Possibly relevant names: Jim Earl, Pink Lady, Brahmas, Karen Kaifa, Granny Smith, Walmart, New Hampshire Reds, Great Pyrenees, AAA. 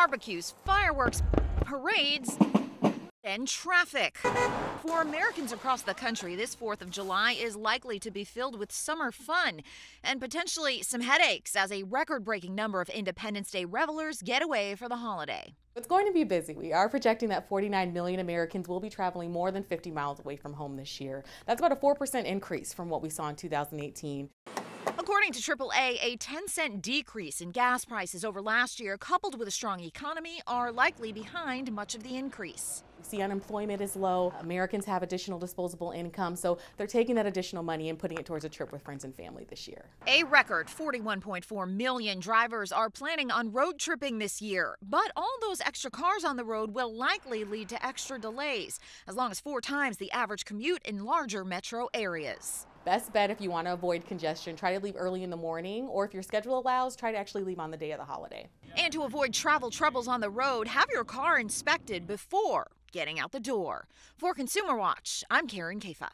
barbecues, fireworks, parades, and traffic. For Americans across the country, this 4th of July is likely to be filled with summer fun and potentially some headaches as a record-breaking number of Independence Day revelers get away for the holiday. It's going to be busy. We are projecting that 49 million Americans will be traveling more than 50 miles away from home this year. That's about a 4% increase from what we saw in 2018. According to AAA, a 10-cent decrease in gas prices over last year, coupled with a strong economy, are likely behind much of the increase. You see, unemployment is low. Americans have additional disposable income, so they're taking that additional money and putting it towards a trip with friends and family this year. A record 41.4 million drivers are planning on road tripping this year, but all those extra cars on the road will likely lead to extra delays, as long as 4 times the average commute in larger metro areas. Best bet if you want to avoid congestion, try to leave early in the morning, or if your schedule allows, try to actually leave on the day of the holiday. And to avoid travel troubles on the road, have your car inspected before getting out the door. For Consumer Watch, I'm Karen Kaifa.